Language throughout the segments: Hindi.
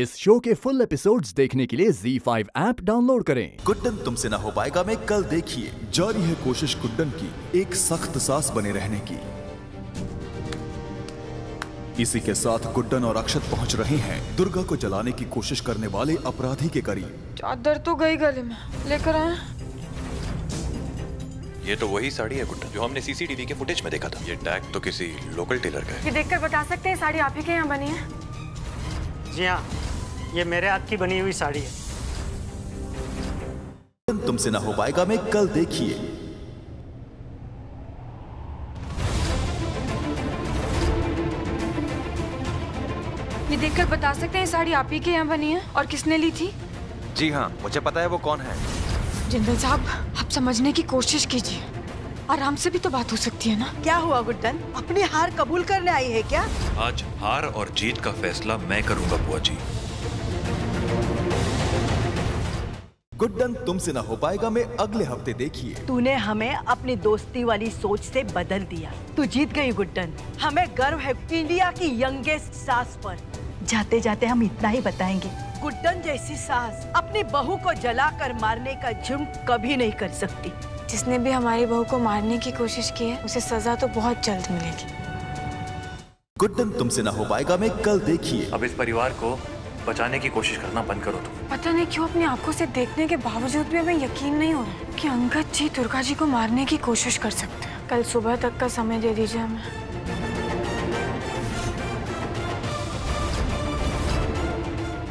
इस शो के फुल एपिसोड्स देखने के लिए Z5 ऐप डाउनलोड करें। गुड्डन तुमसे ना हो पाएगा में कल देखिए। जारी है कोशिश गुड्डन की एक सख्त सांस बने रहने की। इसी के साथ गुड्डन और अक्षत पहुंच रहे हैं दुर्गा को जलाने की कोशिश करने वाले अपराधी के करीब। चादर तो गई गले में, लेकर आए। ये तो वही साड़ी है गुड्डन जो हमने CCTV के फुटेज में देखा था। ये टैग तो किसी लोकल टेलर का है। ये देखकर बता सकते हैं साड़ी आप ही के यहाँ बनी है? जी हाँ, ये मेरे हाथ की बनी हुई साड़ी है। तुमसे ना हो पाएगा मैं कल देखिए। ये देखकर बता सकते हैं साड़ी आप ही के यहाँ बनी है और किसने ली थी? जी हाँ, मुझे पता है वो कौन है। जिंदल साहब, आप समझने की कोशिश कीजिए, आराम से भी तो बात हो सकती है ना। क्या हुआ गुड्डन, अपनी हार कबूल करने आई है क्या? आज हार और जीत का फैसला मैं करूंगा बुआ जी। गुड्डन तुमसे ना हो पाएगा मैं अगले हफ्ते देखिए। तूने हमें अपनी दोस्ती वाली सोच से बदल दिया, तू जीत गई गुड्डन। हमें गर्व है इंडिया की यंगेस्ट सास पर। जाते जाते हम इतना ही बताएंगे, गुड्डन जैसी सास अपनी बहू को जला कर मारने का जुर्म कभी नहीं कर सकती। जिसने भी हमारी बहू को मारने की कोशिश की है उसे सजा तो बहुत जल्द मिलेगी। गुड्डन तुमसे ना हो पाएगा मैं कल देखिए। अब इस परिवार को बचाने की कोशिश करना बंद करो तुम। पता नहीं क्यों अपनी आंखों से देखने के बावजूद भी हमें यकीन नहीं हो रहा कि अंगद जी दुर्गा जी को मारने की कोशिश कर सकते हैं। कल सुबह तक का समय दे दीजिए हमें।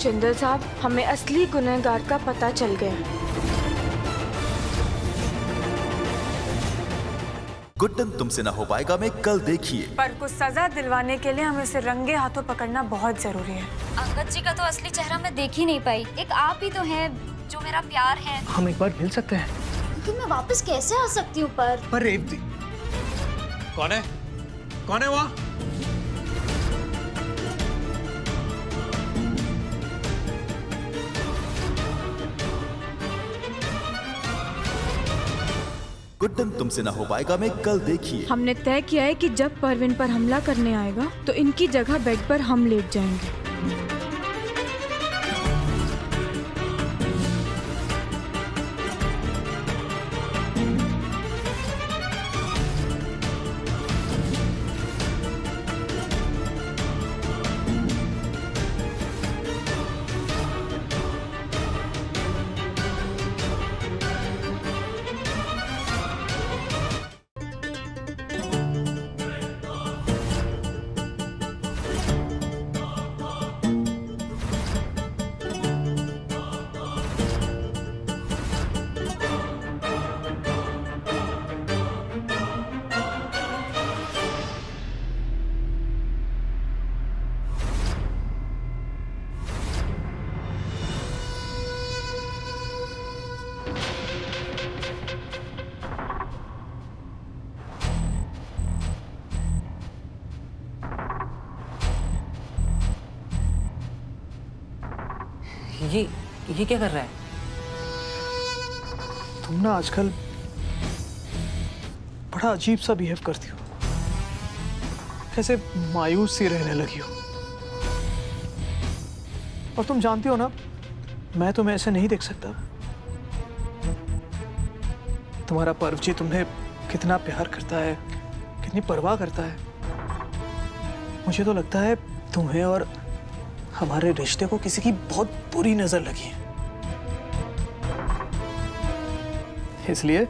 जिंदल साहब, हमें असली गुनहगार का पता चल गया। गुड्डन तुमसे ना हो पाएगा मैं कल देखिए। पर कुछ सजा दिलवाने के लिए हमें उसे रंगे हाथों पकड़ना बहुत जरूरी है। अंगद जी का तो असली चेहरा मैं देख ही नहीं पाई। एक आप ही तो हैं जो मेरा प्यार है। हम एक बार मिल सकते हैं? लेकिन मैं वापस कैसे आ सकती हूँ? पर रेवती कौन है? कौन है वहाँ? गुड्डन तुमसे ना हो पाएगा मैं कल देखिए। हमने तय किया है कि जब परवीन पर हमला करने आएगा तो इनकी जगह बेड पर हम लेट जाएंगे। ये क्या कर रहा है तुम? ना आजकल बड़ा अजीब सा बिहेव करती हो, ऐसे मायूस सी रहने लगी हो। और तुम जानती हो ना, मैं तुम्हें ऐसे नहीं देख सकता। तुम्हारा पर्व जी तुमने कितना प्यार करता है, कितनी परवाह करता है। मुझे तो लगता है तुम्हें और हमारे रिश्ते को किसी की बहुत बुरी नजर लगी है, इसलिए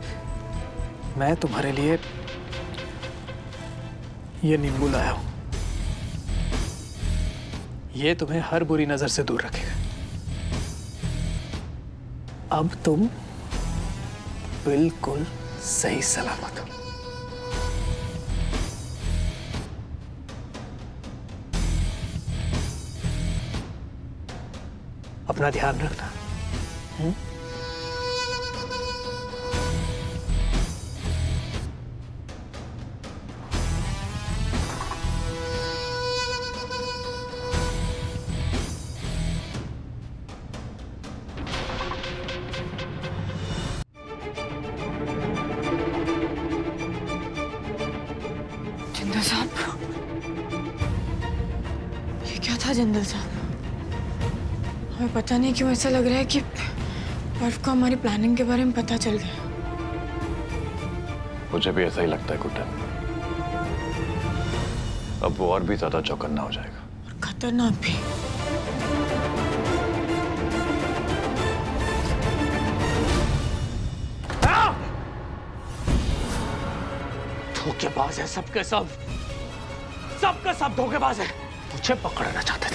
मैं तुम्हारे लिए ये नींबू लाया हूं। ये तुम्हें हर बुरी नजर से दूर रखेगा। अब तुम बिल्कुल सही सलामत हो। अपना ध्यान रखना। जिंदल साहब, ये क्या था जिंदल साहब? हमें पता नहीं क्यों ऐसा लग रहा है कि बर्फ को हमारी प्लानिंग के बारे में पता चल गया। मुझे भी ऐसा ही लगता है गुड्डन। अब वो और भी ज्यादा चौकन्ना हो जाएगा और खतरनाक भी। धोखेबाज है सबके सब, सबका सब धोखेबाज है। मुझे पकड़ना चाहते थे,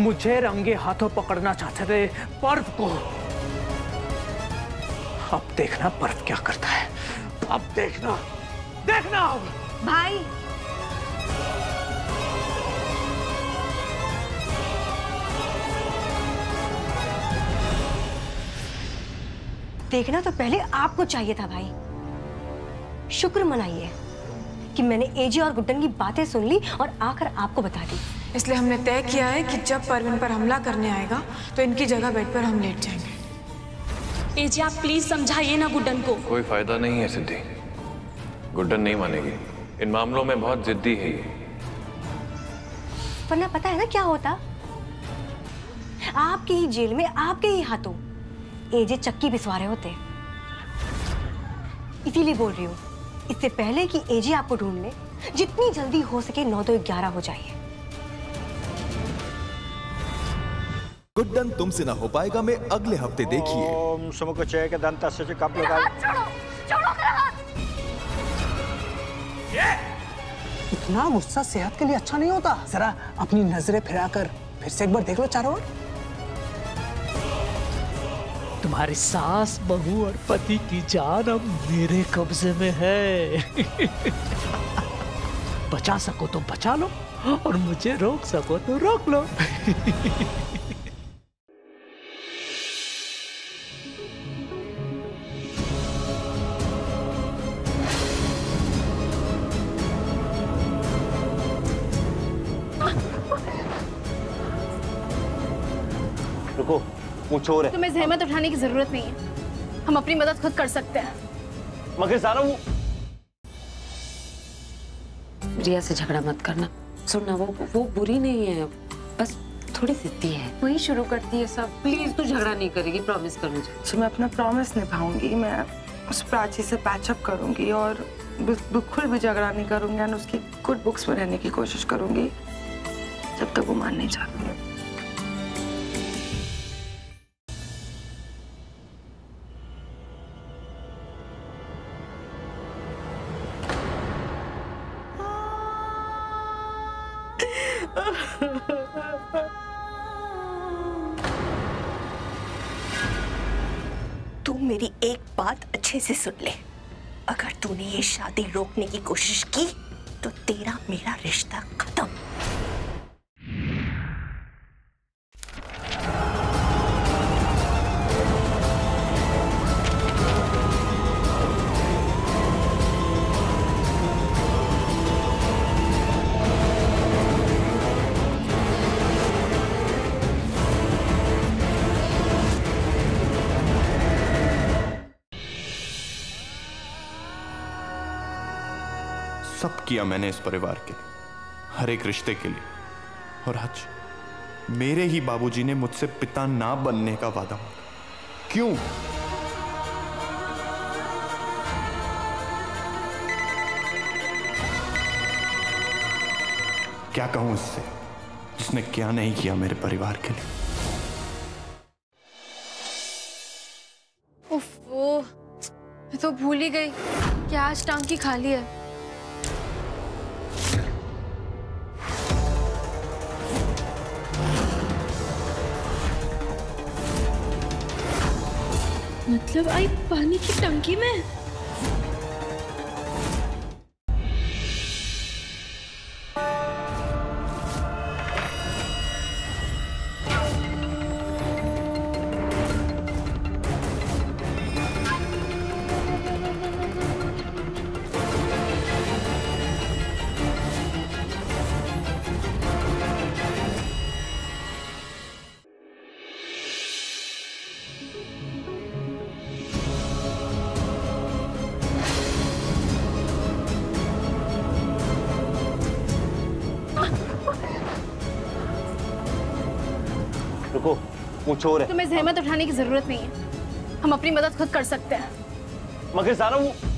मुझे रंगे हाथों पकड़ना चाहते थे पर्व को। अब देखना पर्व क्या करता है, अब देखना देखना। भाई देखना तो पहले आपको चाहिए था भाई। शुक्र मनाइए कि मैंने एजी और गुड्डन की बातें सुन ली और आकर आपको बता दी। इसलिए हमने तय किया है कि जब परवीन पर हमला करने आएगा तो इनकी जगह बेड पर हम लेट जाएंगे। एजी आप प्लीज समझाइए ना गुड्डन को। कोई फायदा नहीं है सिद्धि, गुड्डन नहीं मानेगी। इन मामलों में बहुत जिद्दी है ये। वरना पता है ना क्या होता, आपके ही जेल में आपके ही हाथों एजी चक्की पिसवा रहे होते। इसीलिए बोल रही हूँ, इससे पहले कि एजी आपको ढूंढ ले, जितनी जल्दी हो सके 9-2-11 हो जाइए। गुड्डन तुमसे ना हो पाएगा मैं अगले हफ्ते देखिए। समकक्षय के दंता से कब लगा? छोड़ो, छोड़ो मेरा हाथ। ये इतना गुस्सा सेहत के लिए अच्छा नहीं होता। जरा अपनी नजरें फिराकर फिर से एक बार देख लो चारों ओर। तुम्हारी सास बहू और पति की जान अब मेरे कब्जे में है। बचा सको तो बचा लो और मुझे रोक सको तो रोक लो। रुको, तुम्हें जहमत उठाने की जरूरत नहीं है, हम अपनी मदद खुद कर सकते हैं। मगर सारा वो रिया से झगड़ा मत करना। सुनना वो बुरी नहीं है, बस थोड़ी जिद्दी है, वही शुरू करती है सब। प्लीज तू झगड़ा नहीं करेगी, प्रॉमिस कर मुझे। जी मैं अपना प्रॉमिस निभाऊंगी। मैं उस प्राची से पैचअप करूंगी और बिल्कुल भी झगड़ा नहीं करूंगी और उसकी गुड बुक्स में रहने की कोशिश करूंगी जब तक वो मान नहीं चाहती। मेरी एक बात अच्छे से सुन ले, अगर तूने ये शादी रोकने की कोशिश की तो तेरा मेरा रिश्ता खत्म। सब किया मैंने इस परिवार के लिए, हर एक रिश्ते के लिए, और आज मेरे ही बाबूजी ने मुझसे पिता ना बनने का वादा मांगा। क्यों? क्या कहूं उससे जिसने क्या नहीं किया मेरे परिवार के लिए। उफ, वो मैं तो भूल ही गई कि आज टांकी खाली है। मतलब आई पानी की टंकी में। रुको, कुछ और है। तुम्हें जहमत उठाने की जरूरत नहीं है, हम अपनी मदद खुद कर सकते हैं। मगर सारा वो